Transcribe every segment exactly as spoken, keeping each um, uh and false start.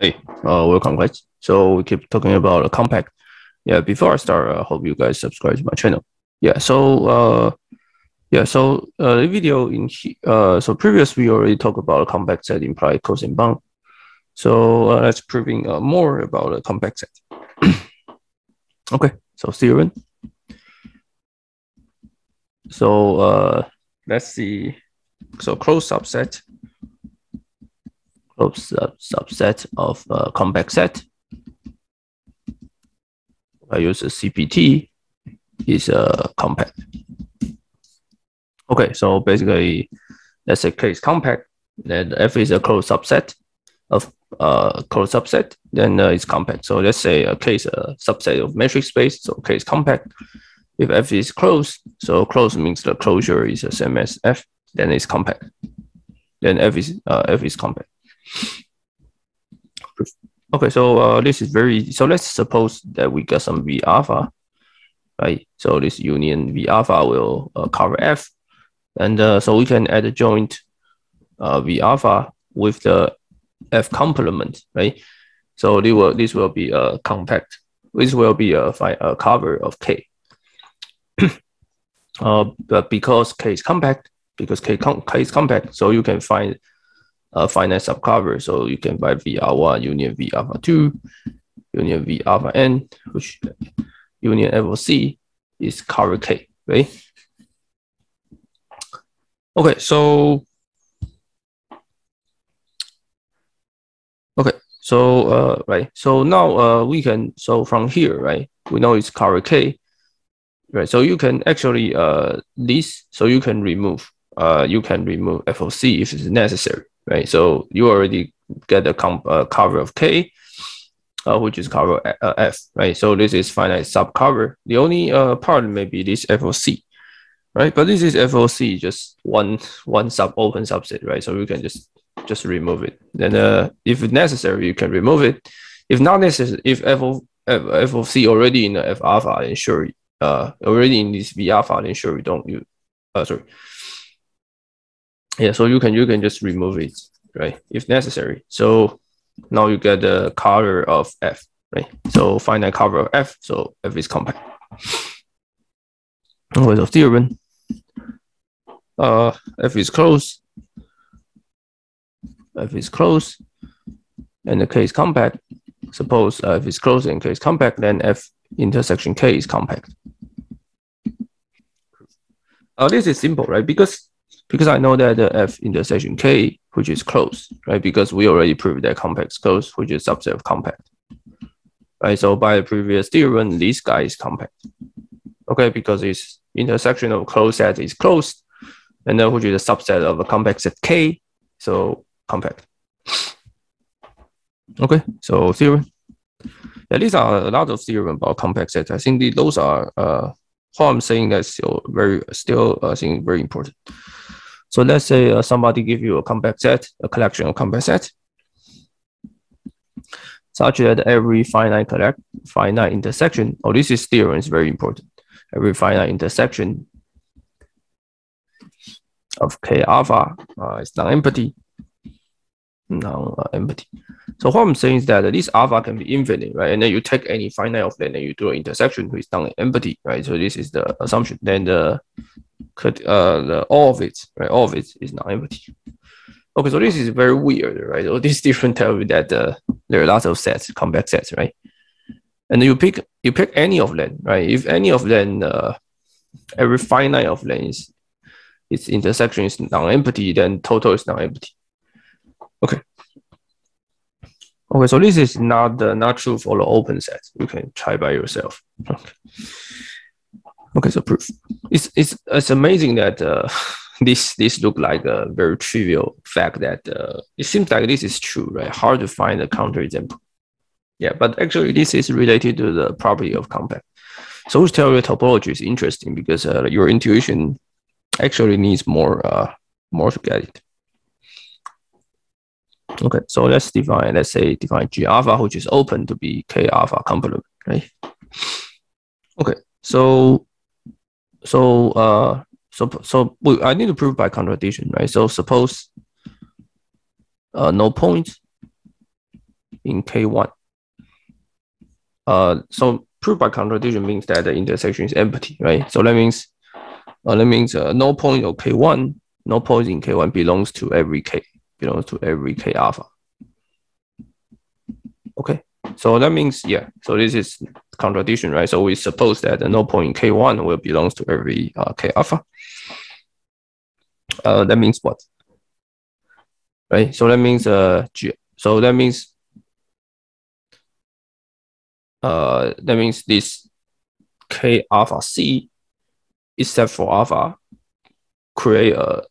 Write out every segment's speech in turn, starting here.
Hey, uh, welcome guys. So we keep talking about a compact. Yeah, before I start, I uh, hope you guys subscribe to my channel. Yeah, so uh, yeah, so uh, the video in uh, so previous we already talked about a compact set imply cosine bound. So uh, that's proving uh, more about a compact set. Okay, so theorem. So uh, let's see. So closed subset. Closed sub subset of a compact set. I use a C P T is a compact. Okay, so basically, let's say K is compact. Then F is a closed subset of a uh, closed subset. Then uh, it's compact. So let's say uh, K is a subset of matrix space. So K is compact. If F is closed, so closed means the closure is the same as F. Then it's compact. Then F is uh, F is compact. Okay, so uh, this is very, so let's suppose that we got some V alpha, right? So this union V alpha will uh, cover F, and uh, so we can add a joint uh, V alpha with the F complement, right? So this will, this will be a compact, this will be a, a cover of K. uh, but because K is compact, because K, com K is compact, so you can find a finite subcover, so you can buy V alpha union V alpha two, union V alpha n, which union F of C is cover K, right? Okay, so okay, so uh, right, so now uh, we can so from here, right? We know it's cover K, right? So you can actually uh this, so you can remove uh you can remove F of C if it's necessary. Right, so you already get a comp, uh, cover of K, uh, which is cover uh, F, right? So this is finite subcover. The only uh, part may be this F of C, right? But this is F of C, just one one sub open subset, right? So you can just just remove it. Then, uh, if necessary, you can remove it. If not necessary, if F of F, F of C already in the F alpha, then sure, uh, already in this V alpha, then sure, you don't use. Uh, sorry. Yeah, so you can you can just remove it, right? If necessary. So now you get the cover of F, right? So finite cover of F, so F is compact. Okay, so theorem. Uh, F is closed. F is closed, and the K is compact. Suppose uh, F is closed and K is compact, then F intersection K is compact. Uh, this is simple, right? Because Because I know that the F intersection K, which is closed, right? Because we already proved that compact is closed, which is subset of compact, right? So by the previous theorem, this guy is compact, okay? Because its intersection of closed set is closed, and then which is a subset of a compact set K, so compact. Okay, so theorem. Yeah, these are a lot of theorem about compact sets. I think those are uh, what I'm saying that's still very still I think very important. So let's say uh, somebody give you a compact set, a collection of compact sets, such that every finite collect finite intersection. Oh, this is theorem is very important. Every finite intersection of K alpha uh, is non-empty. Non-empty. So what I'm saying is that this alpha can be infinite, right? And then you take any finite of them and you do an intersection which is non-empty, right? So this is the assumption. Then the Could uh the, all of it, right? All of it is non-empty. Okay, so this is very weird, right? So this different tell you that uh, there are lots of sets, compact sets, right? And you pick you pick any of them, right? If any of them, uh, every finite of them is its intersection is non-empty, then total is non-empty. Okay. Okay, so this is not uh, not true for the open sets. You can try by yourself. Okay. Okay, so proof. It's it's it's amazing that uh, this this look like a very trivial fact that uh, it seems like this is true, right? Hard to find a counterexample. Yeah, but actually this is related to the property of compact. So which theory of topology is interesting because uh, your intuition actually needs more uh, more to get it. Okay, so let's define let's say define G alpha, which is open to be K alpha complement, right? Okay, so. So, uh, so, so I need to prove by contradiction, right? So suppose uh, no point, in K one. Uh, so proof by contradiction means that the intersection is empty, right? So that means uh, that means uh, no point of K one, no point in K one belongs to every K, belongs to every K alpha. Okay, so that means, yeah, so this is contradiction, right? So we suppose that the no point in K one will belongs to every uh, K alpha. Uh, that means what? Right, so that means uh, G so that means Uh, that means this K alpha C, except for alpha, create a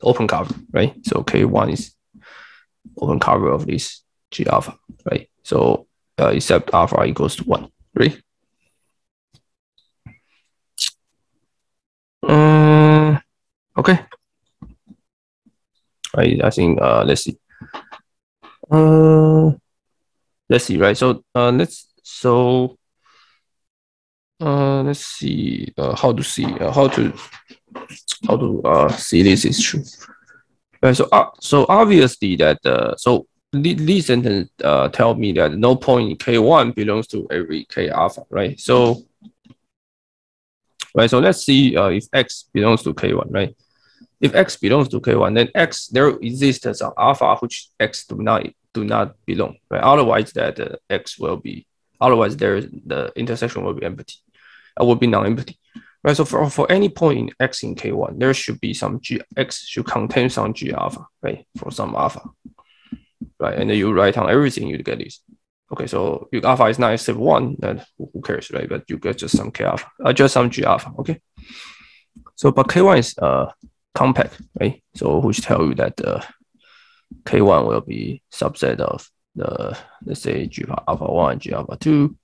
open cover, right? So K one is open cover of this G alpha, right? So uh, except alpha equals to one, right? Um, okay. I I think uh let's see. Uh, let's see, right? So uh let's. So, uh, let's see uh, how to see uh, how to how to uh, see this is true. Right, so uh, so obviously that uh, so this sentence uh, tell me that no point in K one belongs to every K alpha, right? So right, so let's see uh, if X belongs to K one, right? If X belongs to K one, then X there exists an alpha which X do not do not belong, right? Otherwise, that uh, X will be Otherwise, there is, the intersection will be empty, uh, will be non-empty, right? So for for any point in X in K one, there should be some G X should contain some G alpha, right? For some alpha, right? And then you write down everything, you get this. Okay, so if alpha is not except one, then who cares, right? But you get just some K alpha, uh, just some G alpha, okay? So but K one is uh compact, right? So which tell you that uh, K one will be subset of the let's say G alpha one, G alpha two,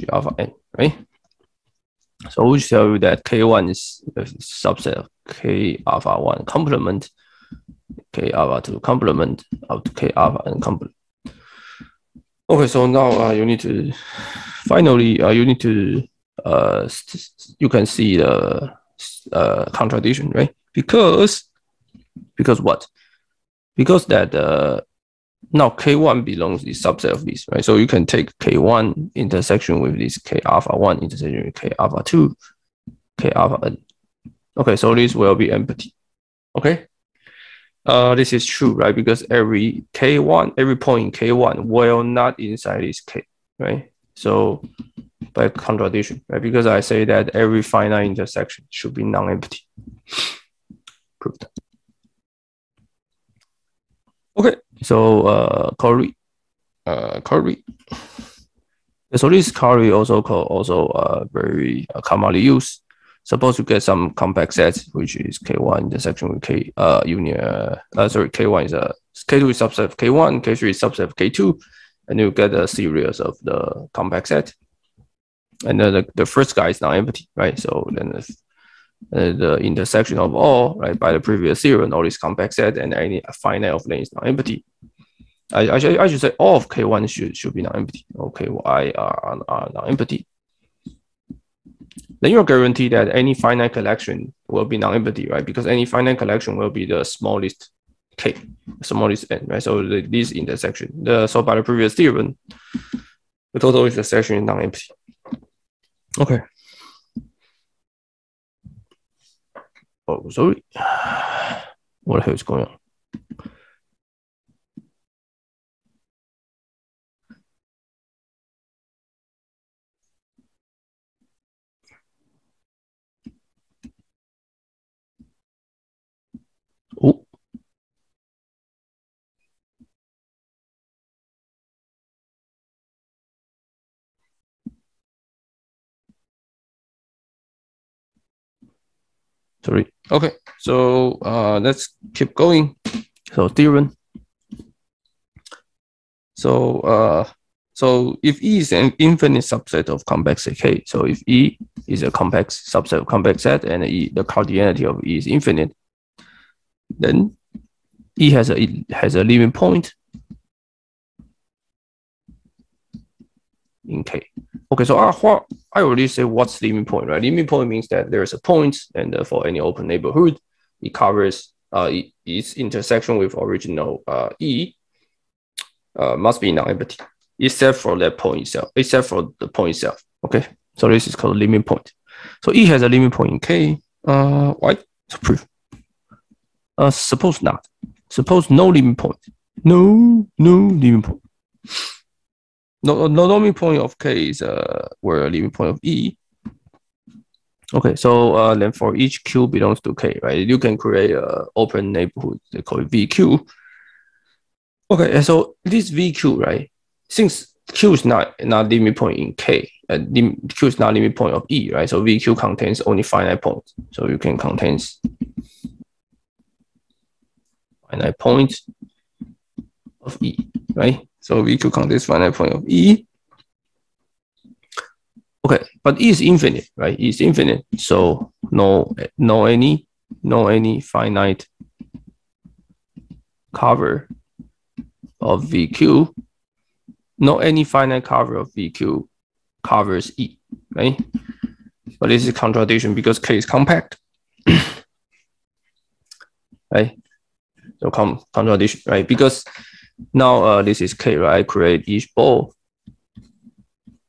G alpha n, right? So we tell you that K one is a subset of K alpha one complement, K alpha two complement up to K alpha n complement. Okay, so now uh, you need to finally uh, you need to uh you can see the uh, contradiction, right? Because because what? Because that uh. Now K one belongs to the subset of this, right? So you can take K one intersection with this K alpha one intersection with K alpha two, K alpha n. Okay, so this will be empty. Okay, uh, this is true, right? Because every K one, every point in K one will not inside this K, right? So by contradiction, right? Because I say that every finite intersection should be non-empty. Prove that. Okay, so uh, curry, uh, curry. So this curry also called also uh, very uh, commonly used. Suppose you get some compact sets, which is K one intersection with K uh union. Uh, uh, sorry, K one is a K two is subset of K one, K three is subset of K two, and you get a series of the compact set. And then the, the first guy is non-empty, right? So then the Uh, the intersection of all, right, by the previous theorem, all this compact set and any finite of them is non-empty. I, I, should, I should say all of K one should, should be non-empty. Okay, well, I are, are non-empty. Then you're guaranteed that any finite collection will be non-empty, right? Because any finite collection will be the smallest K, smallest N, right? So the, this intersection, the, so by the previous theorem, the total intersection is non-empty. Okay. Oh, sorry. What the hell is going on? Oh. Sorry. Okay, so uh, let's keep going. So theorem. So uh, so if E is an infinite subset of compact set K, so if E is a compact subset of compact set and E the cardinality of E is infinite, then E has a it has a leaving point in K. Okay, so I, I already say what's leaving point, right? Leaving point means that there is a point, and uh, for any open neighborhood, it covers uh, its intersection with original uh, E uh, must be non-empty, except for that point itself, except for the point itself. Okay, so this is called limit point. So it has a limit point in K. Uh, why? So proof. Uh, suppose not. Suppose no limit point. No, no limit point. No, no limit point of K is uh, where a limit point of E. Okay, so uh, then for each Q belongs to K, right? You can create an open neighborhood. They call it V Q. Okay, and so this V Q, right? Since Q is not not limit point in K, uh, Q is not limit point of E, right? So V Q contains only finite points. So you can contains finite point of E, right? So V Q contains finite point of E. Okay, but E is infinite, right? E is infinite, so no, no any, no any finite cover of V Q, no any finite cover of V Q covers E, right? But this is a contradiction because K is compact, right? So com contradiction, right? Because now uh, this is K, right? I create each ball.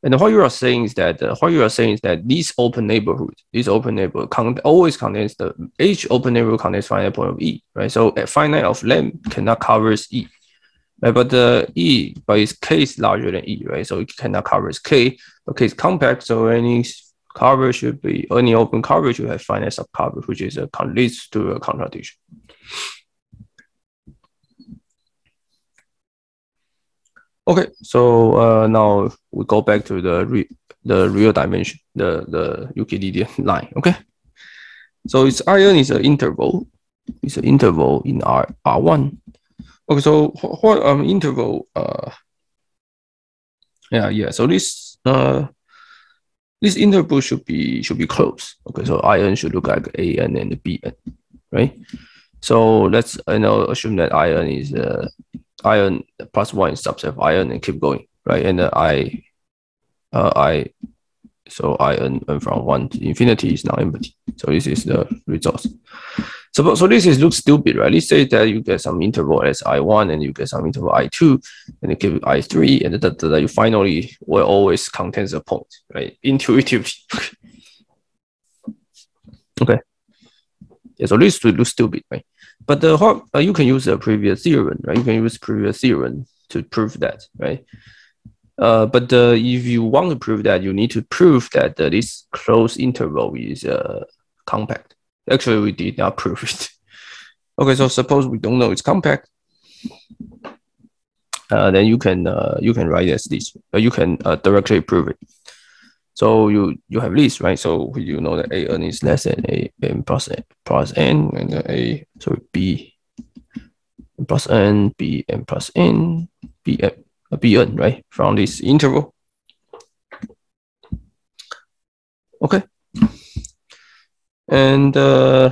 And what you are saying is that uh, what you are saying is that this open neighborhood, this open neighborhood con always contains the each open neighborhood contains finite point of E, right? So a finite of lambda cannot covers E, right? But the uh, E, but its K is larger than E, right? So it cannot covers K. But K is compact, so any cover should be any open cover should have finite subcover, which is a leads to a contradiction. Okay, so uh, now we go back to the re the real dimension, the the Euclidean line. Okay, so its ion is an interval, it's an interval in R R one. Okay, so what um interval? Uh, yeah, yeah. So this uh this interval should be should be closed. Okay, so ion should look like A n and B n, right? So let's I know assume that ion is uh. ion plus one is subset of ion and keep going, right? And uh, I, uh, I, so ion from one to infinity is non-empty. So this is the result. So, so this is looks stupid, right? Let's say that you get some interval as I one and you get some interval I two and you give I three and that, that you finally will always contains a point, right? Intuitively. Okay. Yeah, so this would look stupid, right? But the whole, uh, you can use the previous theorem, right? You can use previous theorem to prove that, right? Uh, but uh, if you want to prove that, you need to prove that uh, this closed interval is uh, compact. Actually, we did not prove it. Okay, so suppose we don't know it's compact. Uh, then you can uh, you can write as this. Uh, you can uh, directly prove it. So you you have this, right? So you know that a n is less than a n plus n plus n and a sorry b n plus n b n plus n b n, b n right from this interval. Okay, and uh,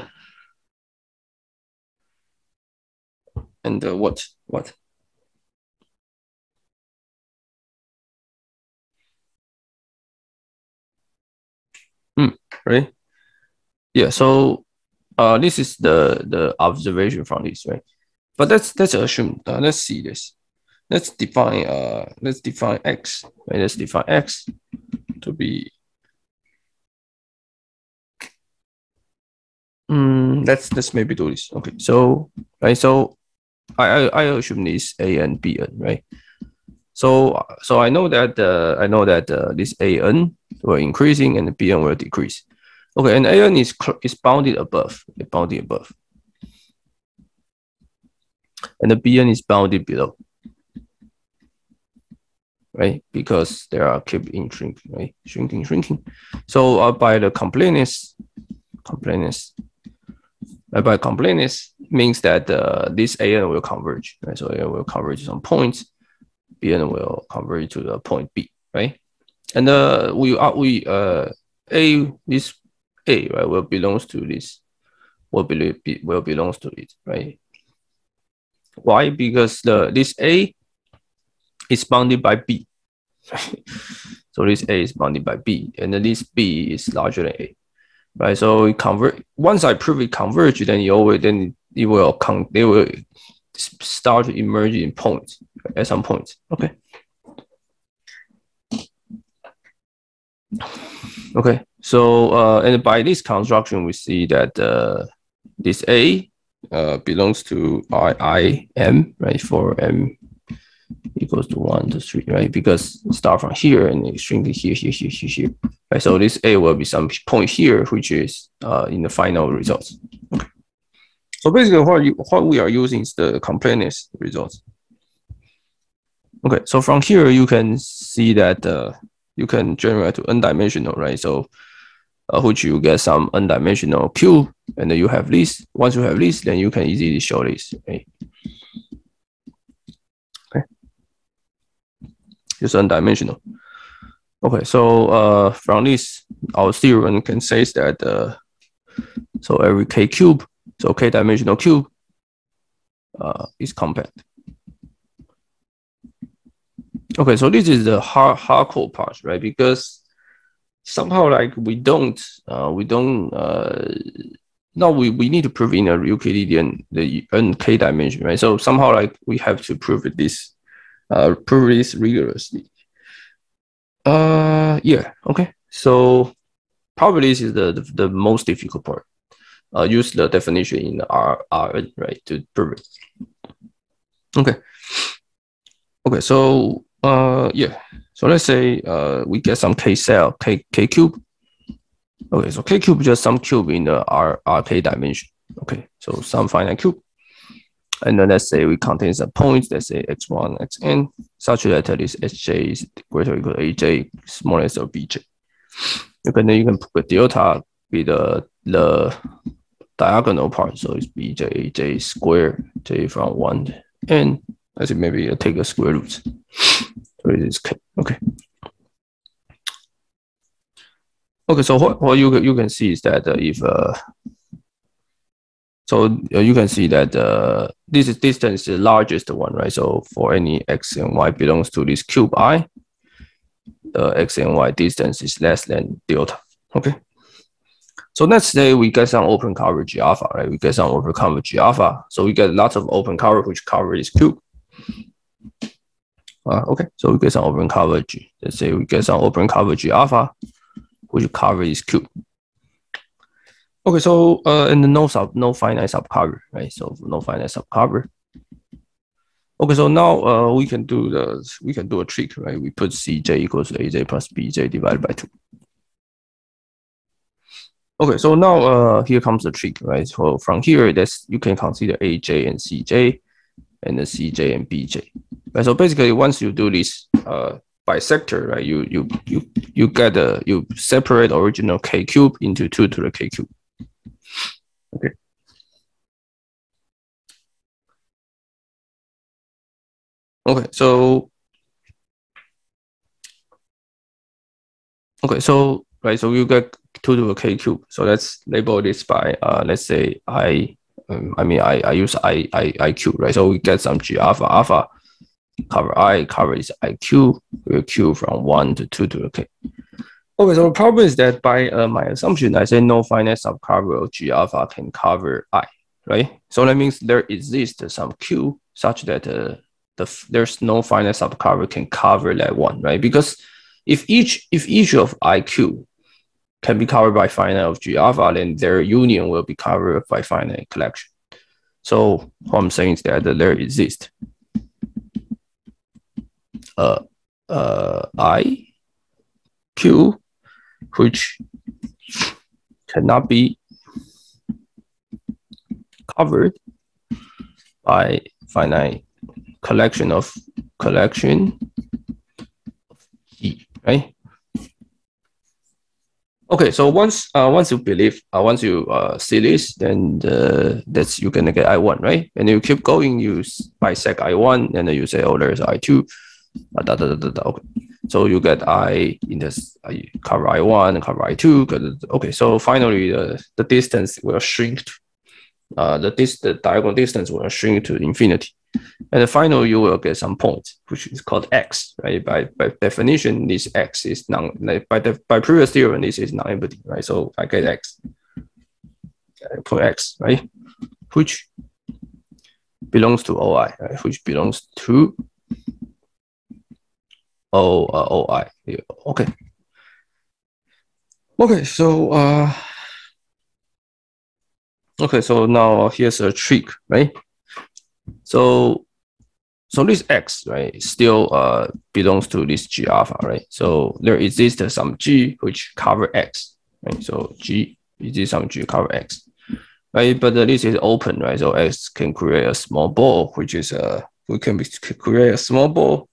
and uh, what what. Mm, right? Yeah, so uh, this is the, the observation from this, right? But let's let's assume, uh, let's see this. Let's define uh let's define x, right? Let's define x to be mm, let's let's maybe do this. Okay, so right, so I I, I assume this a and b n, right? So, so I know that uh, I know that uh, this a n will increasing and the b n will decrease. Okay, and a n is is bounded above, it's bounded above, and the b n is bounded below, right? Because they are keep in shrinking, right? Shrinking, shrinking. So uh, by the completeness, completeness, uh, by completeness means that uh, this a n will converge, right? So a n will converge some points. B n will converge to the point B, right? And uh, we uh, we uh a this a right will belongs to this will be will belongs to it, right? Why? Because the this a is bounded by B, so this a is bounded by B, and then this B is larger than a, right? So it converge. Once I prove it converge, then you always then it will con they will start to emerge in points, at some point. Okay. Okay. So uh, and by this construction, we see that uh, this A uh, belongs to I, I M, right? For M equals to one to three, right? Because start from here and extremely here, here, here, here, here. Right? So this A will be some point here, which is uh, in the final results. Okay. So basically, what you, what we are using is the completeness results. Okay, so from here you can see that uh, you can generate to n-dimensional, right? So uh, which you get some n-dimensional cube, and then you have this. Once you have this, then you can easily show this. Right? Just n-dimensional. Okay, so uh, from this, our theorem can say that uh, so every k cube, so k-dimensional cube, uh, is compact. Okay, so this is the hard hardcore part, right? Because somehow, like we don't, uh, we don't. Uh, now we we need to prove in a Euclidean the n k-dimension, right? So somehow, like we have to prove it this. Uh, prove this rigorously. Uh, yeah. Okay. So probably this is the the, the most difficult part. Uh, use the definition in R Rn, right, to prove it. Okay. Okay. So uh, yeah. So let's say uh, we get some k cell, k k cube. Okay. So k cube is just some cube in the R R k dimension. Okay. So some finite cube. And then let's say we contain some points, let's say x one, xn, such that at least H J is greater or equal to A J, smaller or less than B J. Okay, then you can put the delta be the, the diagonal part, so it's B J, A J squared, J from one to N. I think maybe you take a square root. So it is K. Okay. Okay, so what, what you, you can see is that uh, if uh, So uh, you can see that uh, this is distance is the largest one, right? So for any x and y belongs to this cube I, the x and y distance is less than delta. Okay. So let's say we get some open cover G alpha, right? We get some open cover G alpha. So we get lots of open cover which cover this cube. Uh, okay. So we get some open cover G. Let's say we get some open cover G alpha, which cover this cube. Okay, so uh, and no sub, no finite subcover, right? So no finite subcover. Okay, so now uh, we can do the we can do a trick, right? We put C J equals to A J plus B J divided by two. Okay, so now uh, here comes the trick, right? So from here, that's you can consider A J and C J, and then C J and B J. Right, so basically, once you do this uh, bisector, right? You you you you get a you separate original K cube into two to the K cube. Okay. Okay. So. Okay. So right. So you get two to a k cube. So let's label this by uh. Let's say I. Um, I mean I. I use I. I. I cube. Right. So we get some G alpha alpha. Cover I. Cover is I cube. We cube from one to two to a k. Okay, so the problem is that by uh, my assumption, I say no finite subcover of G alpha can cover I, right? So that means there exists some Q such that uh, the there's no finite subcover can cover that one, right? Because if each if each of I Q can be covered by finite of G alpha, then their union will be covered by finite collection. So what I'm saying is that uh, there exists uh, uh, I Q which cannot be covered by finite collection of collection of G, right? Okay, so once uh, once you believe, uh, once you uh, see this, then uh, that's you're gonna get I one, right? And you keep going, you bisect I one, and then you say, oh, there's I two, uh, da, da, da, da, da. Okay. So you get I in this I cover I one and cover I two. Okay, so finally the, the distance will shrink. To, uh, the, dis the diagonal distance will shrink to infinity. And the final you will get some point, which is called X, right? By, by definition, this X is non, like by, the, by previous theorem, this is non-empty, right? So I get X, I put X, right? Which belongs to O I, right? Which belongs to O uh, O I. Yeah. Okay. Okay. So uh, okay. So now here's a trick, right? So so this x, right, still uh belongs to this g alpha, right? So there exists some g which cover x, right? So g exists some g cover x, right? But uh, this is open, right? So x can create a small ball, which is a uh, we can create a small ball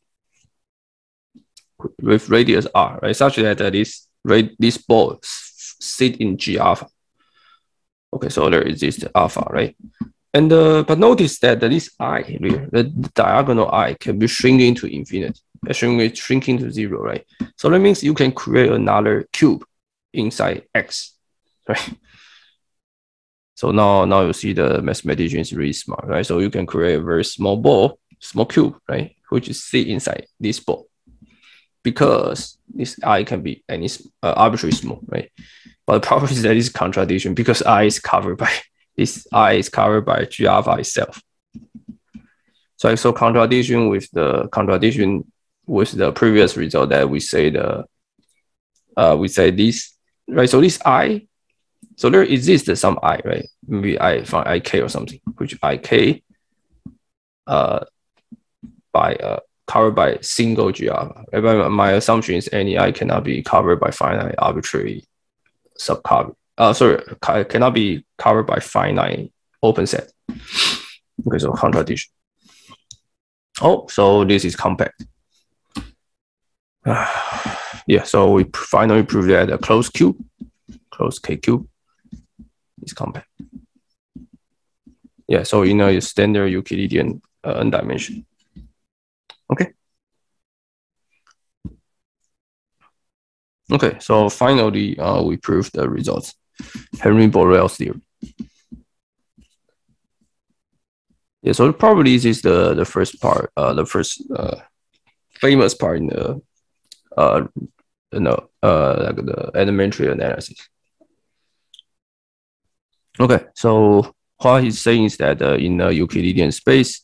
with radius r, right, such that uh, this right this ball sit in g alpha. Okay, so there exists alpha, right? And uh, but notice that this I, the diagonal I, can be shrinking to infinity, shrinking shrinking to zero, right? So that means you can create another cube inside x, right? So now, now you see the mathematician is really smart, right? So you can create a very small ball, small cube, right, which is sit inside this ball, because this I can be any uh, arbitrary small, right? But the problem is that it's contradiction, because I is covered by this I is covered by G alpha itself. So so contradiction with the contradiction with the previous result that we say the uh we say this, right? So this I. So there exists some I, right? Maybe I find ik or something, which ik uh, by uh, covered by single G alpha. My, my assumption is any I cannot be covered by finite arbitrary subcover. Uh, sorry, cannot be covered by finite open set. Okay, so contradiction. Oh, so this is compact. Uh, yeah, so we finally prove that a closed cube, closed K cube, is compact. Yeah, so you know your standard Euclidean uh, n dimension. Okay. Okay, so finally uh, we proved the results. Heine Borel theorem. Yeah, so probably this is the, the first part, uh, the first uh, famous part in the uh, no uh like the elementary analysis. Okay, so what he's saying is that uh, in a Euclidean space,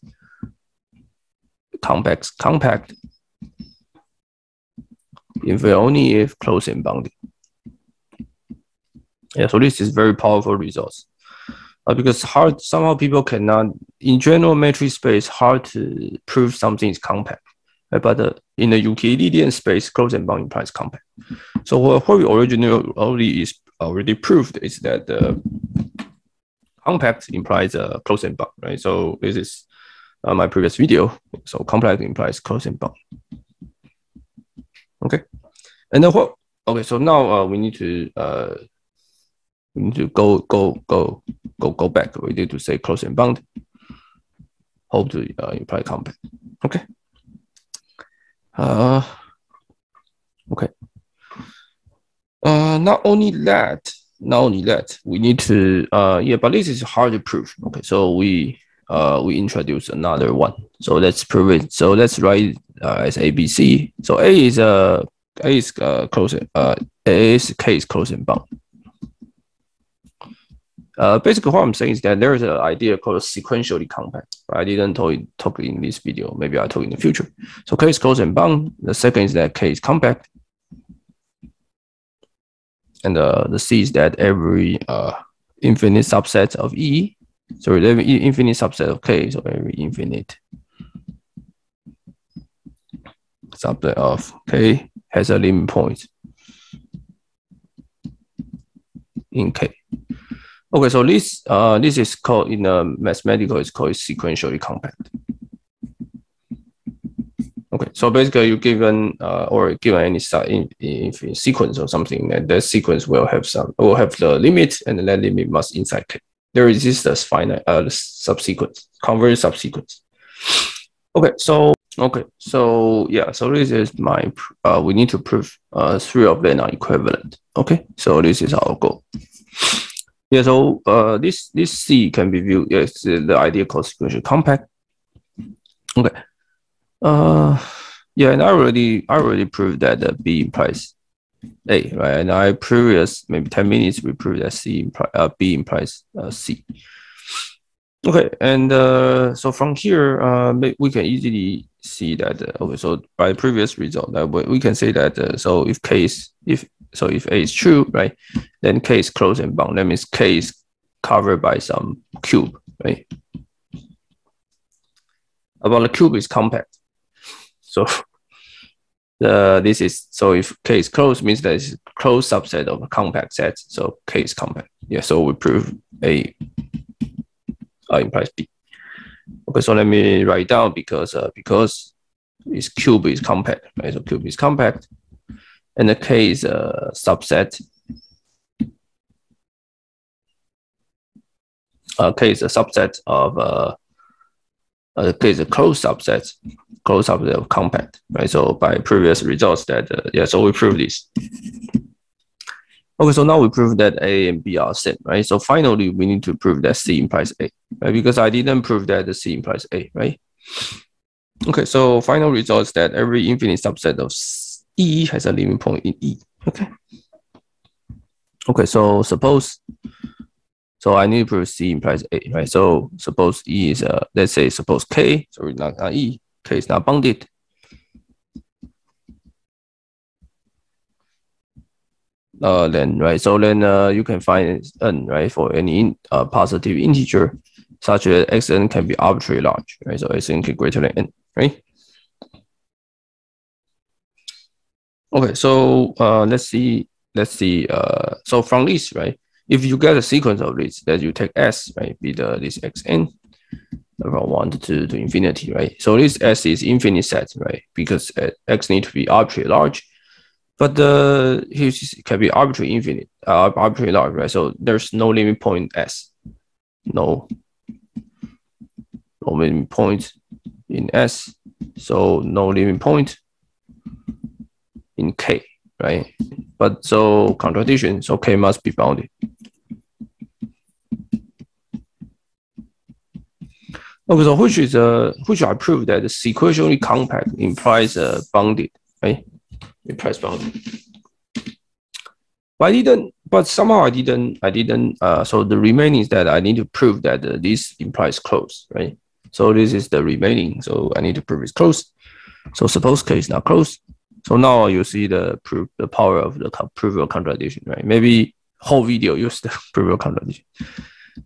compact compact if only if closed and bounded. Yeah, so this is very powerful results, uh, because hard somehow people cannot in general matrix space hard to prove something is compact, right? But uh, in the Euclidean space, closed and bounded implies compact. So what we originally already is already proved is that the uh, compact implies a uh, closed and bound, right? So this is uh, my previous video. So compact implies closed and bound. Okay, and then what? Okay, so now uh, we need to uh, we need to go go go go go back. We need to say closed and bound. Hope to uh, imply compact. Okay. Uh, okay. Uh, not only that. Not only that, we need to uh yeah, but this is hard to prove. Okay, so we uh we introduce another one. So let's prove it. So let's write uh, as A B C. So A is uh A is uh close uh A is K is close and bound. Uh, basically what I'm saying is that there is an idea called sequentially compact. I didn't talk, talk in this video. Maybe I'll talk in the future. So K is closed and bound. The second is that K is compact. And uh, the C is that every uh, infinite subset of E, sorry, every infinite subset of K, so every infinite subset of K has a limit point in K. Okay, so this uh this is called in a mathematical it's called sequentially compact. Okay, so basically you given uh, or given any in, in sequence or something, and that sequence will have some will have the limit, and that limit must inside K. There exists a finite uh, subsequence, convergent subsequence. Okay, so okay, so yeah, so this is my uh, we need to prove uh three of them are equivalent. Okay, so this is our goal. Yeah, so uh, this this C can be viewed as the idea called sequential compact. Okay, uh, yeah, and I already I already proved that uh, B implies A, right? And I previous maybe ten minutes we proved that C impl uh, B implies uh, C. Okay, and uh, so from here, uh, we can easily see that. Uh, okay, so by previous result, that we, we can say that. Uh, so if k is if so if A is true, right, then K is closed and bound. That means K is covered by some cube, right? About the cube is compact. So the this is so if K is closed, means that it's a closed subset of a compact set. So K is compact. Yeah. So we prove A Uh, implies B. Okay, so let me write down because uh, because its cube is compact, right? So cube is compact, and the K is a subset. Uh, K is a subset of uh, uh, K is a closed subset, closed subset of compact, right? So by previous results, that uh, yeah, so we prove this. Okay, so now we prove that A and B are same, right? So finally, we need to prove that C implies A, right? Because I didn't prove that the C implies A, right? Okay, so final result is that every infinite subset of E has a limit point in E, okay? Okay, so suppose, so I need to prove C implies A, right? So suppose E is, a, let's say, suppose K, sorry, not, not E, K is not bounded. Uh, then right, so then uh, you can find n right for any in, uh, positive integer such that xn can be arbitrarily large, right? So xn can be greater than n, right? Okay, so uh, let's see, let's see. Uh, so from this, right, if you get a sequence of this, that you take S, right, be the this xn from one to two to infinity, right? So this S is infinite set, right? Because x needs to be arbitrarily large. But uh, here it can be arbitrary infinite, uh, arbitrary large, right? So there's no limit point S, no, no limit point in S, so no limit point in K, right? But so contradiction, so K must be bounded. Okay, so which is uh, which I proved that the sequentially compact implies a uh, bounded, right? Implies bounded. But I didn't. But somehow I didn't. I didn't. Uh, so the remaining is that I need to prove that uh, this implies closed, right? So this is the remaining. So I need to prove it's closed. So suppose K is not closed. So now you see the proof, the power of the proof of contradiction, right? Maybe whole video use the proof of contradiction.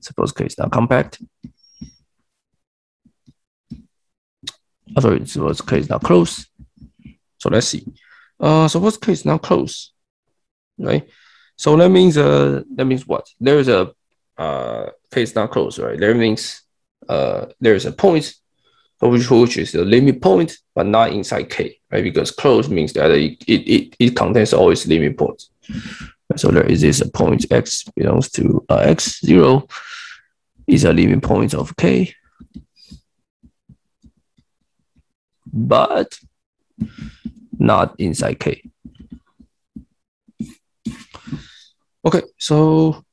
Suppose K is not compact. Oh, sorry, suppose K is not closed. So let's see. Uh, suppose K is not closed, right? So that means uh, that means what? There is a uh, K is not closed, right? That means uh, there is a point, which which is the limit point, but not inside K, right? Because closed means that it it it, it contains all its limit points. So there is this point X belongs to uh, X zero is a limit point of K, but not inside K. Okay, so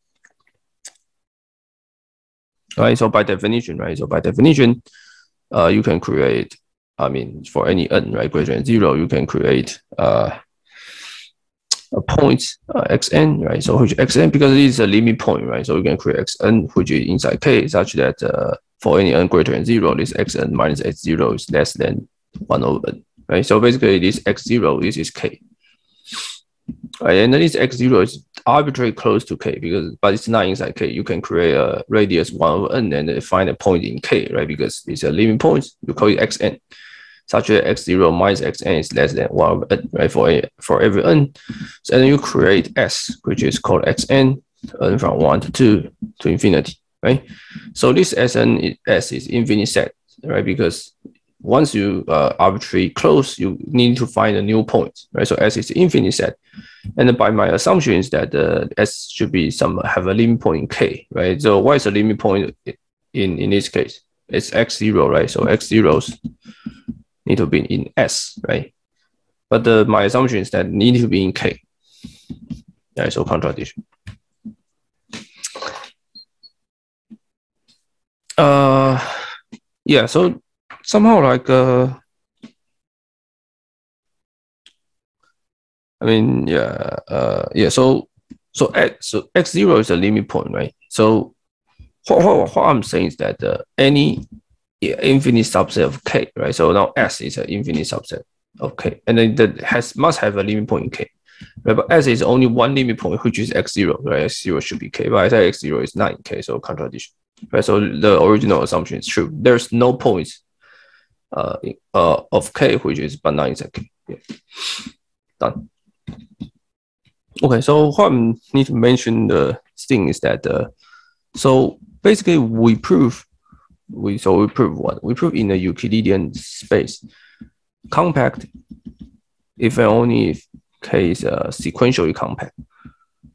right, so by definition, right, so by definition, uh, you can create, I mean, for any n, right, greater than zero, you can create uh, a point uh, xn, right, so which xn, because it is a limit point, right, so you can create xn, which is inside K, such that uh, for any n greater than zero, this xn minus x zero is less than one over n. Right, so basically this x zero, this is K. Right, and then this x zero is arbitrarily close to K, because but it's not inside K. You can create a radius one over n and find a point in K, right? Because it's a limit point, you call it xn. Such that x zero minus xn is less than one over n, right? For, a, for every n. So then you create S, which is called xn, n from one to two to infinity, right? So this Sn is, S is infinite set, right? Because once you uh, arbitrarily close, you need to find a new point, right? So S is infinite set, and by my assumption is that uh, S should be some have a limit point in K, right? So what is a limit point in in this case? It's X zero, right? So X zeros need to be in S, right? But uh, my assumption is that need to be in K. Yeah, so contradiction. Uh, yeah, so. Somehow, like, uh, I mean, yeah, uh, yeah. So, so x, so x zero is a limit point, right? So, what, what, what I'm saying is that uh, any infinite subset of K, right? So now S is an infinite subset of K, and then that has must have a limit point in K, right? But S is only one limit point, which is x zero, right? x zero should be K, but I said x zero is not in K, so contradiction, right? So the original assumption is true. There's no points uh, uh, of K, which is benign set K. Yeah. Done. Okay, so what I need to mention the thing is that uh, so basically we prove we so we prove what we prove in the Euclidean space compact if and only if K is uh, sequentially compact.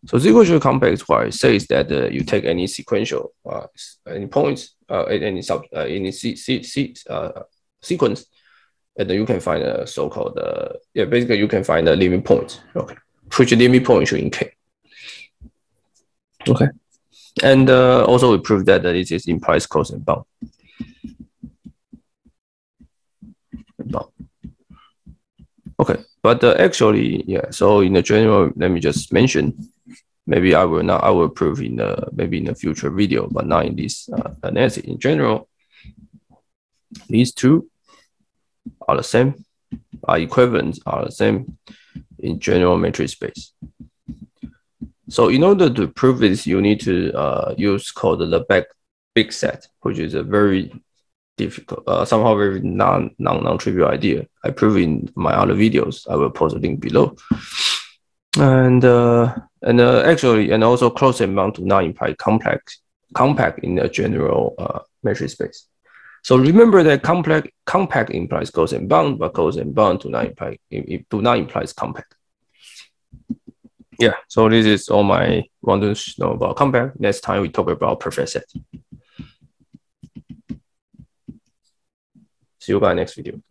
So sequentially compact is what it says that uh, you take any sequential uh, any points uh, any sub uh, any c c, c uh, sequence, and then you can find a so-called uh, yeah basically you can find a limit point. Okay. Which limit point should in K. Okay. And uh, also we prove that that it is implies close and bound. bound. Okay. But uh, actually, yeah, so in the general, let me just mention, maybe I will not I will prove in the maybe in a future video, but not in this uh, analysis. In general, these two are the same, are equivalents, are the same in general matrix space. So in order to prove this, you need to uh, use called the back big set, which is a very difficult, uh, somehow very non, non, non-trivial idea. I prove in my other videos. I will post a link below. And uh, and uh, actually, and also close and bound to not imply compact, compact in a general uh, matrix space. So remember that compact compact implies close and bound, but close and bound do not imply do not implies compact. Yeah. So this is all my want to know about compact. Next time we talk about perfect set. See you by next video.